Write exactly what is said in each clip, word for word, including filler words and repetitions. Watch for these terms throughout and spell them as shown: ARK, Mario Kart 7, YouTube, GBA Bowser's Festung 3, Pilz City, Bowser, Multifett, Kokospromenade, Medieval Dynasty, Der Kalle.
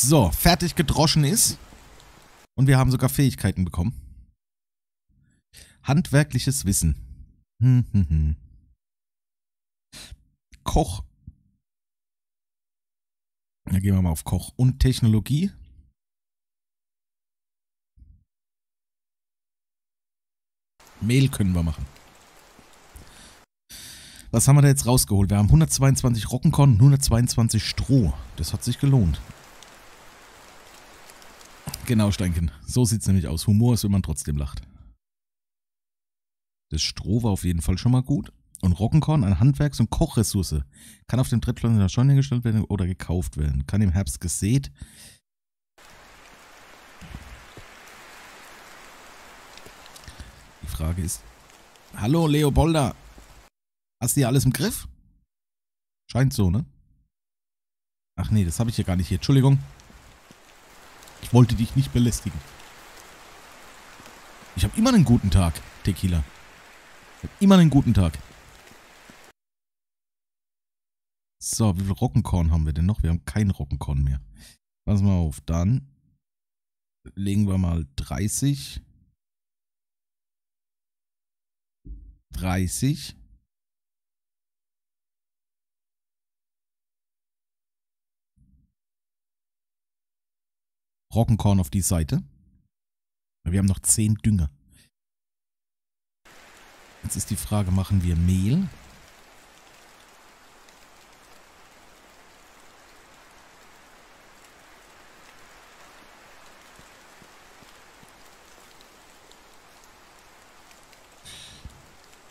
so, fertig gedroschen ist. Und wir haben sogar Fähigkeiten bekommen. Handwerkliches Wissen. Hm, hm, hm. Koch. Da gehen wir mal auf Koch. Und Technologie. Mehl können wir machen. Was haben wir da jetzt rausgeholt? Wir haben hundertzweiundzwanzig Roggenkorn und hundertzweiundzwanzig Stroh. Das hat sich gelohnt. Genau, Steinchen. So sieht es nämlich aus. Humor ist, wenn man trotzdem lacht. Das Stroh war auf jeden Fall schon mal gut. Und Roggenkorn, eine Handwerks- und Kochressource. Kann auf dem Trittplan in der Scheune hergestellt werden oder gekauft werden. Kann im Herbst gesät. Die Frage ist... Hallo, Leopolda! Hast du hier alles im Griff? Scheint so, ne? Ach nee, das habe ich ja gar nicht hier. Entschuldigung. Ich wollte dich nicht belästigen. Ich habe immer einen guten Tag, Tequila. Ich habe immer einen guten Tag. So, wie viel Roggenkorn haben wir denn noch? Wir haben kein Roggenkorn mehr. Pass mal auf, dann legen wir mal dreißig. dreißig. Roggenkorn auf die Seite. Wir haben noch zehn Dünger. Jetzt ist die Frage, machen wir Mehl?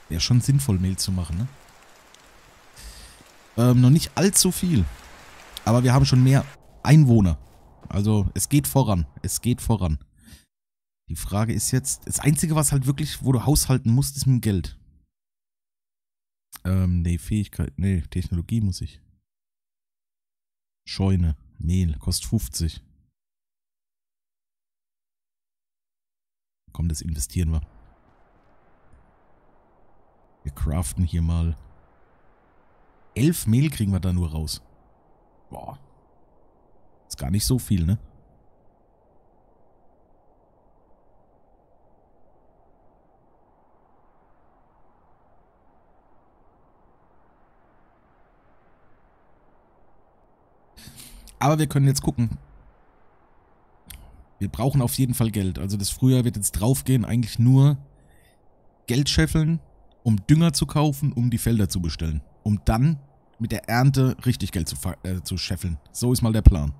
Wäre schon sinnvoll, Mehl zu machen, ne? Ähm, noch nicht allzu viel. Aber wir haben schon mehr Einwohner. Also, es geht voran. Es geht voran. Die Frage ist jetzt... Das Einzige, was halt wirklich, wo du haushalten musst, ist mit Geld. Ähm, nee, Fähigkeit... Nee, Technologie muss ich. Scheune. Mehl. Kostet fünfzig. Komm, das investieren wir. Wir craften hier mal. Elf Mehl kriegen wir da nur raus. Boah. Ist gar nicht so viel, ne? Aber wir können jetzt gucken. Wir brauchen auf jeden Fall Geld. Also das Frühjahr wird jetzt draufgehen, eigentlich nur Geld scheffeln, um Dünger zu kaufen, um die Felder zu bestellen. Um dann mit der Ernte richtig Geld zu, äh, zu scheffeln. So ist mal der Plan.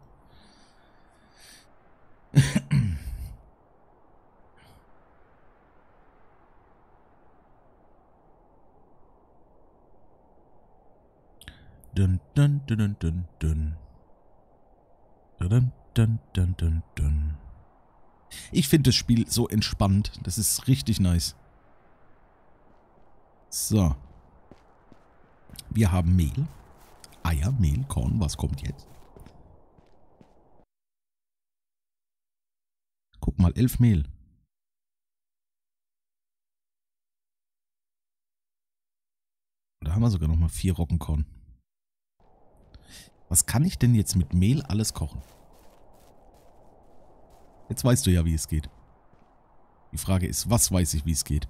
Dun, dun, dun, dun, dun. Dun, dun, dun, dun, dun. Ich finde das Spiel so entspannt. Das ist richtig nice. So. Wir haben Mehl. Eier, Mehl, Korn. Was kommt jetzt? Guck mal, elf Mehl. Da haben wir sogar nochmal vier Roggenkorn. Was kann ich denn jetzt mit Mehl alles kochen? Jetzt weißt du ja, wie es geht. Die Frage ist, was weiß ich, wie es geht?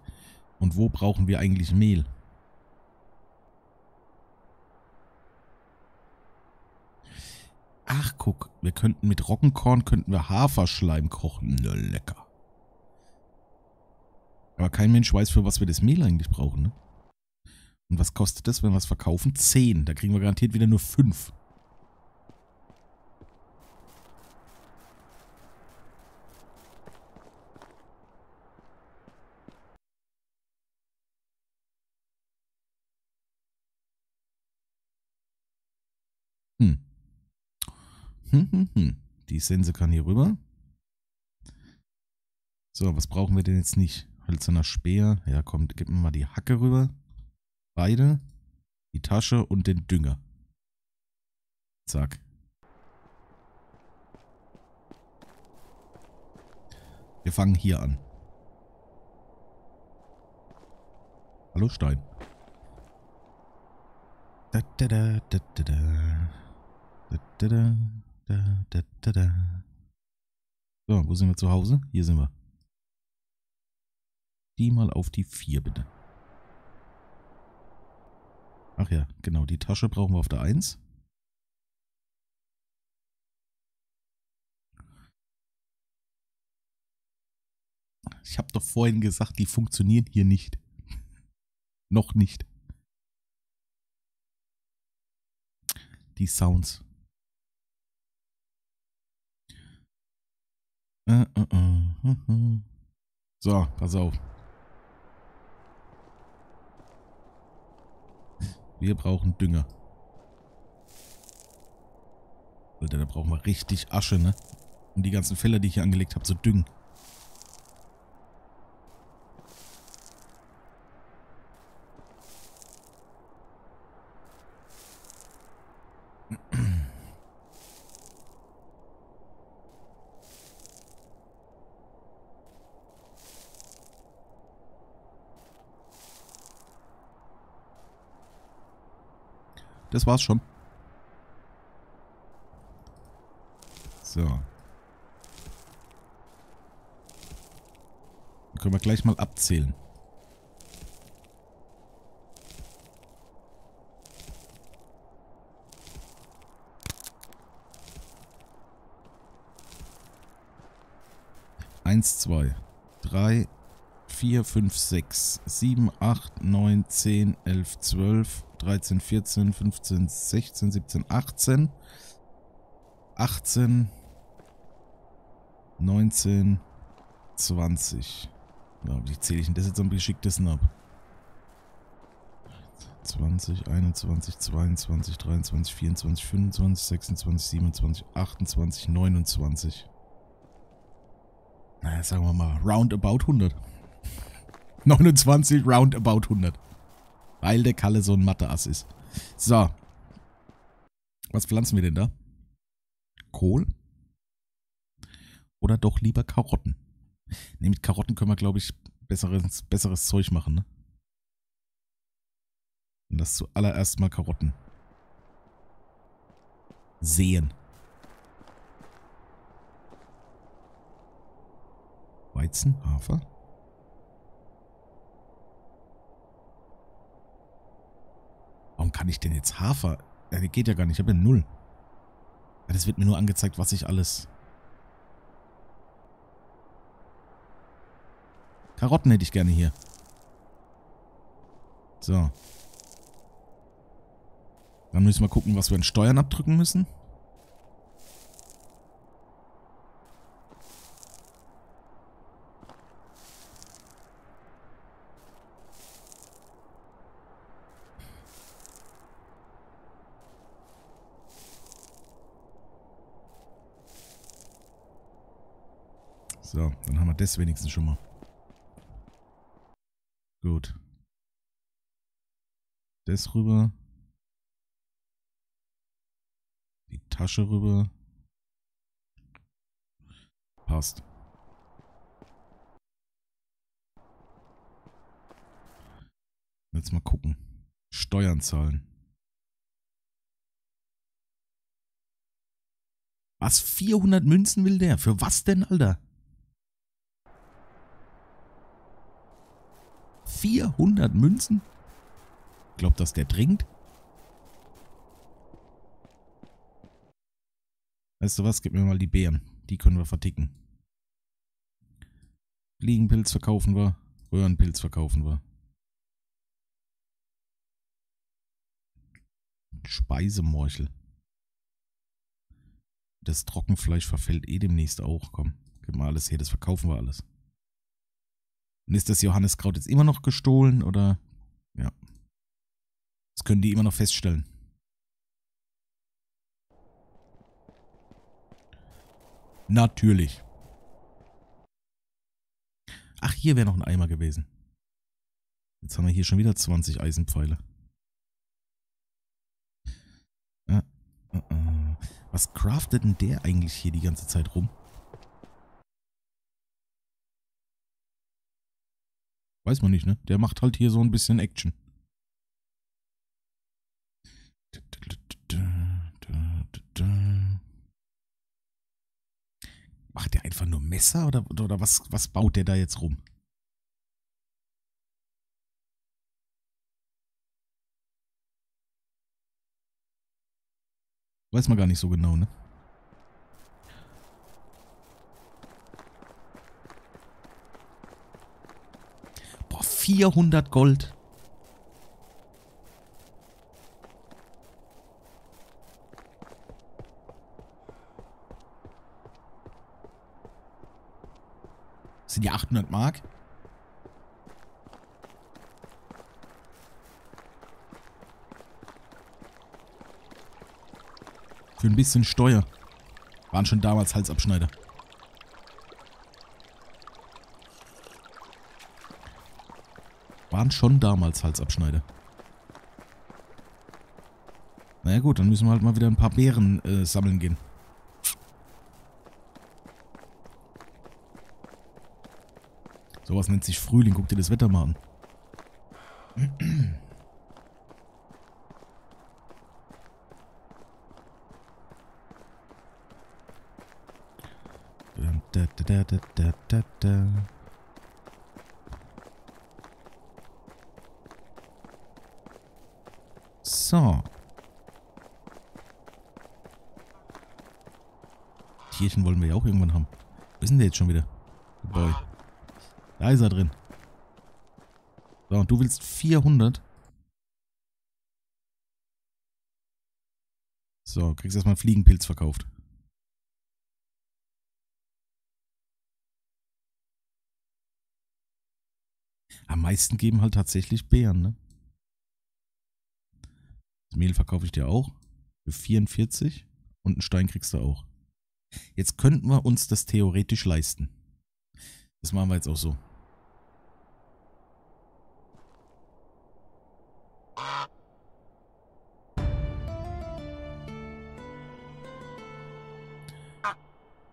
Und wo brauchen wir eigentlich Mehl? Ach, guck, wir könnten mit Roggenkorn, könnten wir Haferschleim kochen. Na, lecker. Aber kein Mensch weiß, für was wir das Mehl eigentlich brauchen, ne? Und was kostet das, wenn wir es verkaufen? zehn. Da kriegen wir garantiert wieder nur fünf. Hm. Hm, hm, hm. Die Sense kann hier rüber. So, was brauchen wir denn jetzt nicht? Hölzerner Speer. Ja, komm, gib mir mal die Hacke rüber. Beide. Die Tasche und den Dünger. Zack. Wir fangen hier an. Hallo, Stein. Da, da, da, da, da, da. Da, da, da. da, da, da, da. So, wo sind wir zu Hause? Hier sind wir. Die mal auf die vier, bitte. Ach ja, genau, die Tasche brauchen wir auf der eins. Ich habe doch vorhin gesagt, die funktionieren hier nicht. Noch nicht. Die Sounds. Äh, äh, äh, äh, äh. So, pass auf. Wir brauchen Dünger. Alter, da brauchen wir richtig Asche, ne? Um die ganzen Felder, die ich hier angelegt habe, zu düngen. Das war's schon. So. Dann können wir gleich mal abzählen. Eins, zwei, drei, vier, fünf, sechs, sieben, acht, neun, zehn, elf, zwölf. dreizehn, vierzehn, fünfzehn, sechzehn, siebzehn, achtzehn, achtzehn, neunzehn, zwanzig. Ja, wie zähle ich denn das jetzt am geschicktesten ab? zwanzig, einundzwanzig, zweiundzwanzig, dreiundzwanzig, vierundzwanzig, fünfundzwanzig, sechsundzwanzig, siebenundzwanzig, achtundzwanzig, neunundzwanzig. Na, sagen wir mal roundabout hundert. neunundzwanzig roundabout hundert. Weil der Kalle so ein Mathe-Ass ist. So. Was pflanzen wir denn da? Kohl? Oder doch lieber Karotten? Ne, mit Karotten können wir, glaube ich, besseres, besseres Zeug machen, ne? Und das zuallererst mal Karotten. Säen. Weizen, Hafer. Warum kann ich denn jetzt Hafer? Das geht ja gar nicht, ich habe ja null. Das wird mir nur angezeigt, was ich alles... Karotten hätte ich gerne hier. So. Dann müssen wir gucken, was wir an Steuern abdrücken müssen. So, dann haben wir das wenigstens schon mal. Gut. Das rüber. Die Tasche rüber. Passt. Jetzt mal gucken. Steuern zahlen. Was? vierhundert Münzen will der? Für was denn, Alter? vierhundert Münzen? Glaubt, dass der trinkt? Weißt du was? Gib mir mal die Beeren. Die können wir verticken. Fliegenpilz verkaufen wir. Röhrenpilz verkaufen wir. Speisemorchel. Das Trockenfleisch verfällt eh demnächst auch. Komm, gib mal alles her. Das verkaufen wir alles. Und ist das Johanniskraut jetzt immer noch gestohlen, oder? Ja. Das können die immer noch feststellen. Natürlich. Ach, hier wäre noch ein Eimer gewesen. Jetzt haben wir hier schon wieder zwanzig Eisenpfeile. Äh, äh, äh. Was craftet denn der eigentlich hier die ganze Zeit rum? Weiß man nicht, ne? Der macht halt hier so ein bisschen Action. Macht der einfach nur Messer oder, oder was, was baut der da jetzt rum? Weiß man gar nicht so genau, ne? Boah, vierhundert Gold. Das sind ja achthundert Mark. Für ein bisschen Steuer. Waren schon damals Halsabschneider. Waren schon damals Halsabschneider. Na ja gut, dann müssen wir halt mal wieder ein paar Beeren äh, sammeln gehen. Sowas nennt sich Frühling. Guck dir das Wetter mal an. Da, da, da, da, da, da. So. Tierchen wollen wir ja auch irgendwann haben. Wo ist denn der jetzt schon wieder? Boy. Da ist er drin. So, und du willst vierhundert. So, kriegst erstmal einen Fliegenpilz verkauft. Am meisten geben halt tatsächlich Beeren, ne? Das Mehl verkaufe ich dir auch. Für vierundvierzig. Und einen Stein kriegst du auch. Jetzt könnten wir uns das theoretisch leisten. Das machen wir jetzt auch so.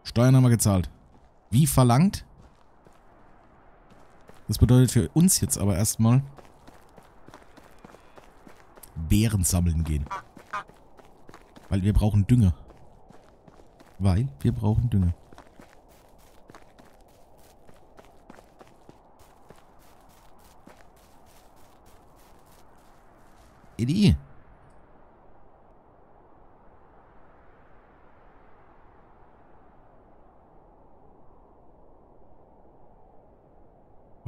Steuern haben wir gezahlt. Wie verlangt? Das bedeutet für uns jetzt aber erstmal Beeren sammeln gehen. Weil wir brauchen Dünger. Weil wir brauchen Dünger. Idee.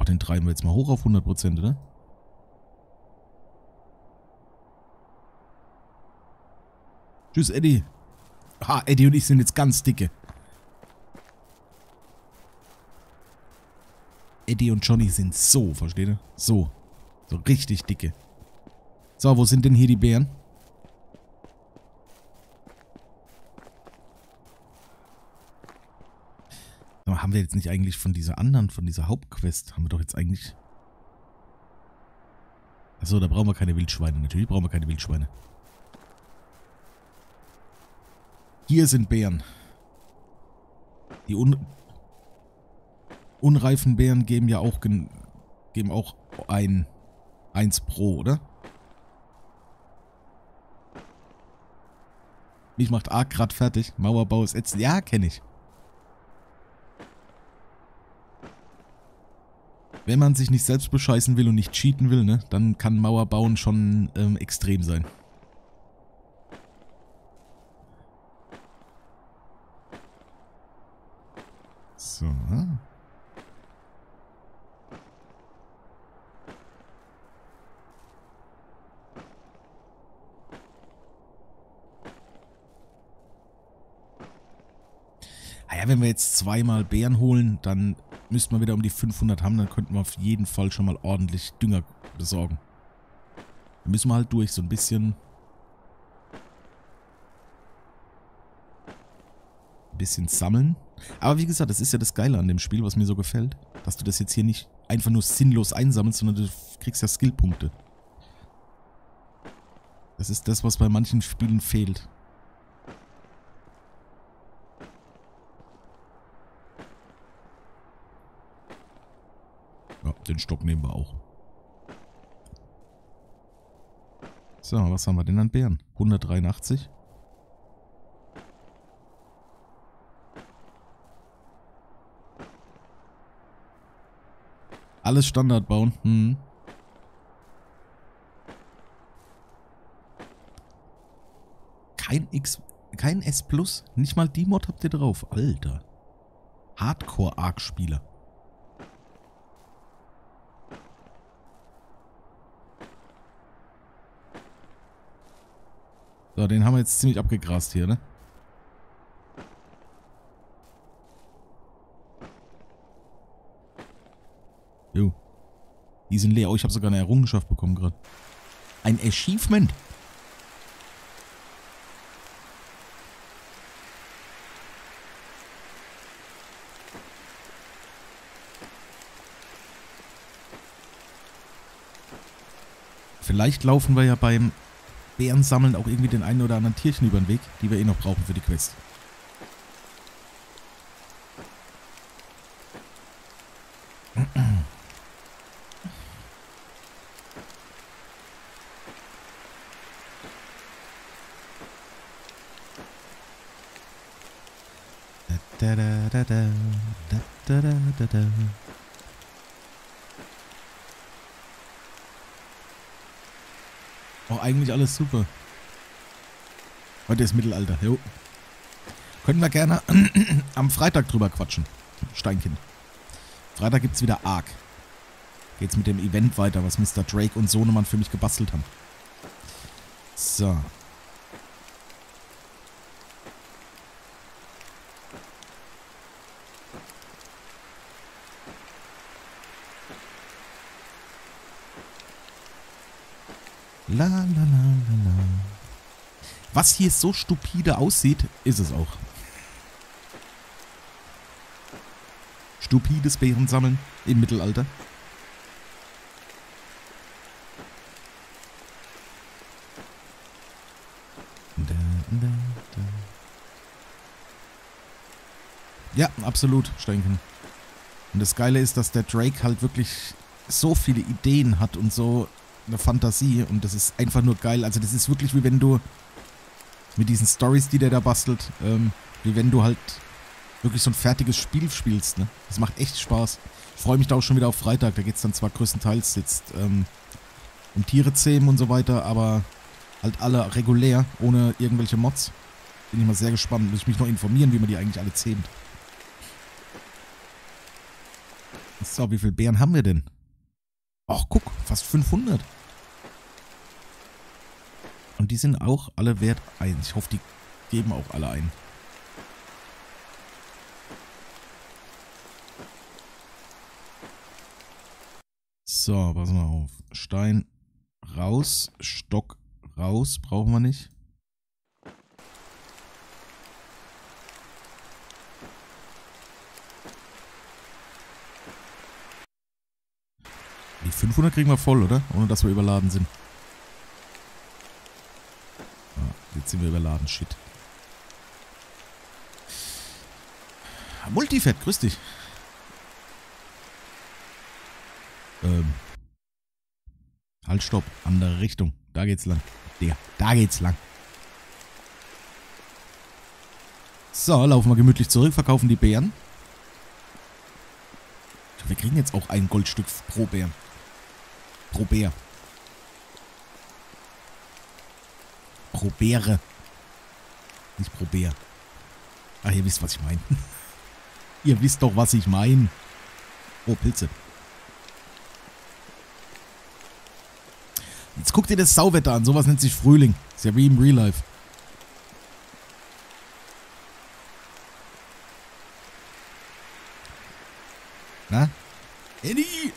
Den treiben wir jetzt mal hoch auf hundert Prozent, oder? Tschüss, Eddie. Ha, Eddie und ich sind jetzt ganz dicke. Eddie und Johnny sind so, versteht ihr? So. So richtig dicke. So, wo sind denn hier die Bären? Haben wir jetzt nicht eigentlich von dieser anderen, von dieser Hauptquest, haben wir doch jetzt eigentlich... Achso, da brauchen wir keine Wildschweine. Natürlich brauchen wir keine Wildschweine. Hier sind Beeren. Die un unreifen Beeren geben ja auch, geben auch ein eins pro, oder? Mich macht ARK grad fertig. Mauerbau ist ätzend. Ja, kenne ich. Wenn man sich nicht selbst bescheißen will und nicht cheaten will, ne, dann kann Mauerbauen schon ähm, extrem sein. So. Naja, wenn wir jetzt zweimal Beeren holen, dann... Müssten wir wieder um die fünfhundert haben, dann könnten wir auf jeden Fall schon mal ordentlich Dünger besorgen. Da müssen wir halt durch, so ein bisschen... Ein bisschen sammeln. Aber wie gesagt, das ist ja das Geile an dem Spiel, was mir so gefällt. Dass du das jetzt hier nicht einfach nur sinnlos einsammelst, sondern du kriegst ja Skillpunkte. Das ist das, was bei manchen Spielen fehlt. Den Stock nehmen wir auch. So, was haben wir denn an Beeren? hundertdreiundachtzig. Alles Standard bauen. Hm. Kein X, kein S Plus, nicht mal die Mod habt ihr drauf. Alter. Hardcore-Ark-Spieler. So, den haben wir jetzt ziemlich abgegrast hier, ne? Jo. Die sind leer. Oh, ich habe sogar eine Errungenschaft bekommen gerade. Ein Achievement. Vielleicht laufen wir ja beim Bärensammeln auch irgendwie den einen oder anderen Tierchen über den Weg, die wir eh noch brauchen für die Quest. Da, da, da, da, da, da, da, da. Auch eigentlich alles super. Heute ist Mittelalter. Jo. Können wir gerne am Freitag drüber quatschen. Steinkind. Freitag gibt's wieder ARK. Geht's mit dem Event weiter, was Mister Drake und Sohnemann für mich gebastelt haben. So. La, la, la, la. Was hier so stupide aussieht, ist es auch. Stupides Bären sammeln im Mittelalter. Da, da, da. Ja, absolut, Steinken. Und das Geile ist, dass der Drake halt wirklich so viele Ideen hat und so eine Fantasie, und das ist einfach nur geil. Also das ist wirklich, wie wenn du mit diesen Stories, die der da bastelt, ähm, wie wenn du halt wirklich so ein fertiges Spiel spielst, ne? Das macht echt Spaß. Ich freue mich da auch schon wieder auf Freitag. Da geht es dann zwar größtenteils jetzt ähm, um Tiere zähmen und so weiter, aber halt alle regulär, ohne irgendwelche Mods. Bin ich mal sehr gespannt. Muss ich mich noch informieren, wie man die eigentlich alle zähmt. So, wie viele Bären haben wir denn? Ach, guck, fast fünfhundert. Und die sind auch alle wert eins. Ich hoffe, die geben auch alle ein. So, pass mal auf. Stein raus, Stock raus, brauchen wir nicht. Die fünfhundert kriegen wir voll, oder? Ohne, dass wir überladen sind. Ah, jetzt sind wir überladen. Shit. Multifett, grüß dich. Ähm. Halt, stopp. Andere Richtung. Da geht's lang. Digga, da geht's lang. So, laufen wir gemütlich zurück, verkaufen die Bären. Wir kriegen jetzt auch ein Goldstück pro Bären. Pro Bär. Pro Bäre. Nicht pro Bär. Ah, ihr wisst, was ich meine. Ihr wisst doch, was ich meine. Oh, Pilze. Jetzt guckt ihr das Sauwetter an. Sowas nennt sich Frühling. Ist ja wie im Real Life. Na? Eddie!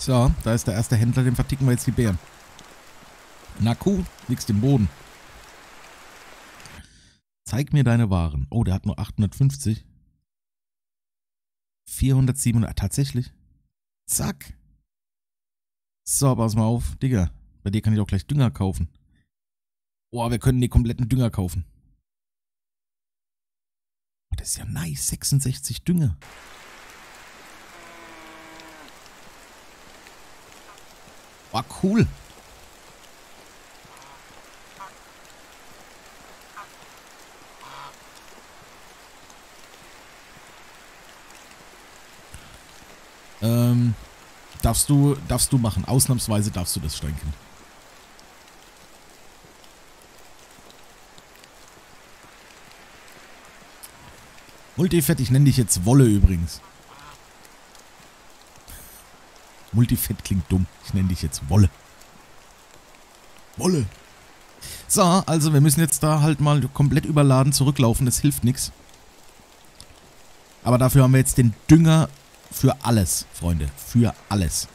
So, da ist der erste Händler, dem verticken wir jetzt die Bären. Na cool, liegst im Boden. Zeig mir deine Waren. Oh, der hat nur achthundertfünfzig. vierhundertsiebenundachtzig, tatsächlich. Zack. So, pass mal auf. Digga, bei dir kann ich auch gleich Dünger kaufen. Boah, wir können den kompletten Dünger kaufen. Oh, das ist ja nice. sechsundsechzig Dünger. War cool. Ähm, darfst du, darfst du machen. Ausnahmsweise darfst du das schränken. Multifett, ich nenne dich jetzt Wolle übrigens. Multifett klingt dumm. Ich nenne dich jetzt Wolle. Wolle. So, also wir müssen jetzt da halt mal komplett überladen zurücklaufen. Das hilft nichts. Aber dafür haben wir jetzt den Dünger für alles, Freunde. Für alles.